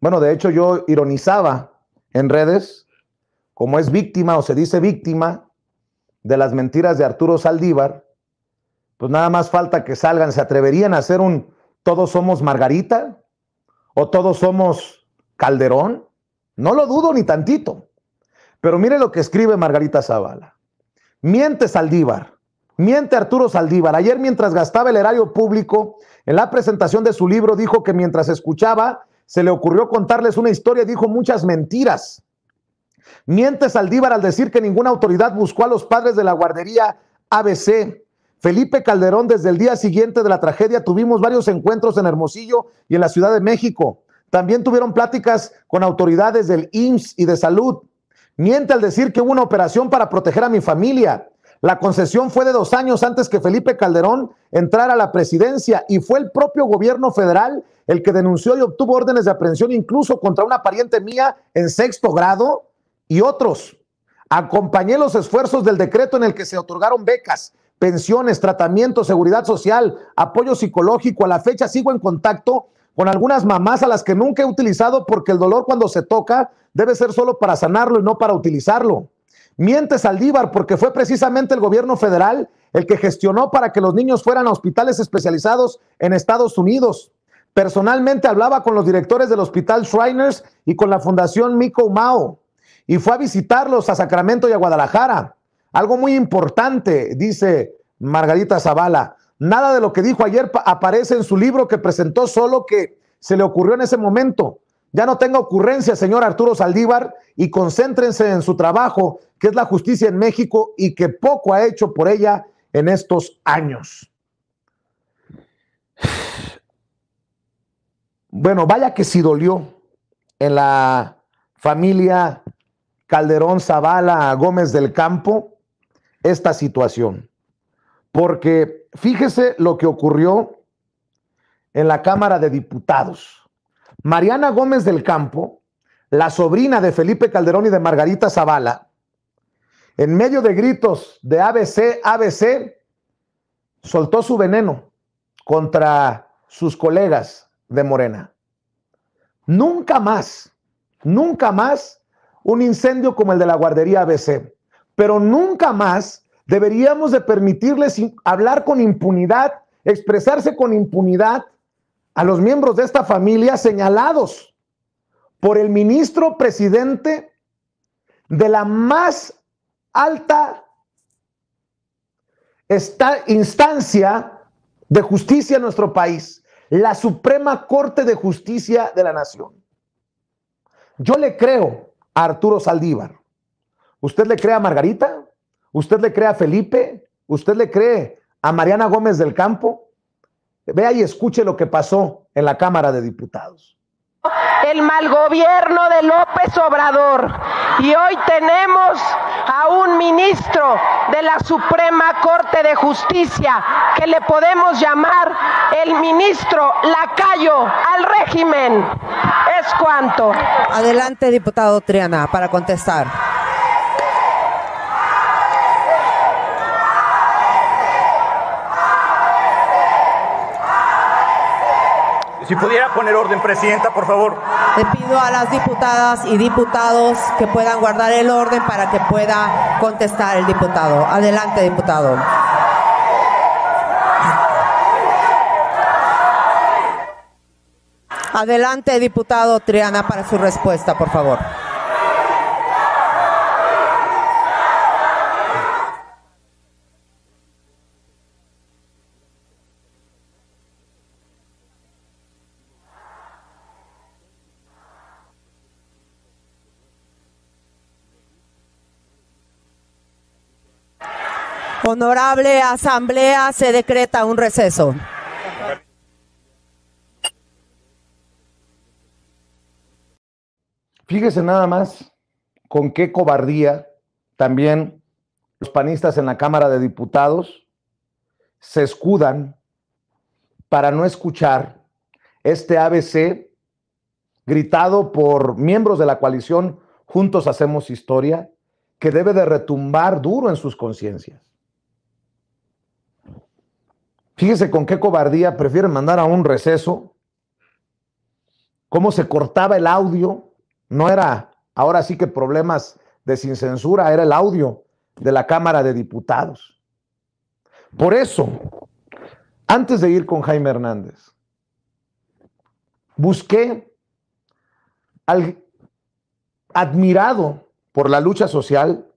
Bueno, de hecho yo ironizaba en redes, como es víctima o se dice víctima de las mentiras de Arturo Zaldívar, pues nada más falta que salgan, ¿se atreverían a hacer un todos somos Margarita o todos somos Calderón? No lo dudo ni tantito. Pero mire lo que escribe Margarita Zavala. Miente Zaldívar, miente Arturo Zaldívar. Ayer, mientras gastaba el erario público en la presentación de su libro, dijo que mientras escuchaba se le ocurrió contarles una historia y dijo muchas mentiras. Miente Zaldívar al decir que ninguna autoridad buscó a los padres de la guardería ABC. Felipe Calderón, desde el día siguiente de la tragedia tuvimos varios encuentros en Hermosillo y en la Ciudad de México. También tuvieron pláticas con autoridades del IMSS y de salud. Miente al decir que hubo una operación para proteger a mi familia. La concesión fue de 2 años antes que Felipe Calderón entrara a la presidencia y fue el propio gobierno federal el que denunció y obtuvo órdenes de aprehensión incluso contra una pariente mía en 6º grado y otros. Acompañé los esfuerzos del decreto en el que se otorgaron becas, pensiones, tratamiento, seguridad social, apoyo psicológico. A la fecha sigo en contacto con algunas mamás a las que nunca he utilizado porque el dolor cuando se toca debe ser solo para sanarlo y no para utilizarlo. Miente Zaldívar porque fue precisamente el gobierno federal el que gestionó para que los niños fueran a hospitales especializados en Estados Unidos. Personalmente hablaba con los directores del Hospital Shriners y con la Fundación Miko Mao y fue a visitarlos a Sacramento y a Guadalajara. Algo muy importante, dice Margarita Zavala. Nada de lo que dijo ayer aparece en su libro que presentó, solo que se le ocurrió en ese momento. Ya no tenga ocurrencia, señor Arturo Zaldívar, y concéntrense en su trabajo, que es la justicia en México y que poco ha hecho por ella en estos años. Bueno, vaya que sí dolió en la familia Calderón, Zavala, Gómez del Campo esta situación. Porque fíjese lo que ocurrió en la Cámara de Diputados. Mariana Gómez del Campo, la sobrina de Felipe Calderón y de Margarita Zavala, en medio de gritos de ABC, ABC, soltó su veneno contra sus colegas de Morena. Nunca más un incendio como el de la guardería ABC, pero nunca más deberíamos de permitirles hablar con impunidad, expresarse con impunidad a los miembros de esta familia señalados por el ministro presidente de la más alta instancia de justicia en nuestro país, la Suprema Corte de Justicia de la Nación. Yo le creo a Arturo Zaldívar. ¿Usted le cree a Margarita? ¿Usted le cree a Felipe? ¿Usted le cree a Mariana Gómez del Campo? Vea y escuche lo que pasó en la Cámara de Diputados. El mal gobierno de López Obrador. Y hoy tenemos a un ministro de la Suprema Corte de Justicia que le podemos llamar el ministro lacayo al régimen. ¿Es cuanto? Adelante, diputado Triana, para contestar. Si pudiera poner orden, presidenta, por favor. Le pido a las diputadas y diputados que puedan guardar el orden para que pueda contestar el diputado. Adelante, diputado. Adelante, diputado Triana, para su respuesta, por favor. Honorable Asamblea, se decreta un receso. Fíjese nada más con qué cobardía también los panistas en la Cámara de Diputados se escudan para no escuchar este ABC gritado por miembros de la coalición Juntos Hacemos Historia, que debe de retumbar duro en sus conciencias. Fíjese con qué cobardía prefieren mandar a un receso cómo se cortaba el audio. No era, ahora sí que problemas de sin censura, era el audio de la Cámara de Diputados. Por eso, antes de ir con Jaime Hernández, busqué al admirado por la lucha social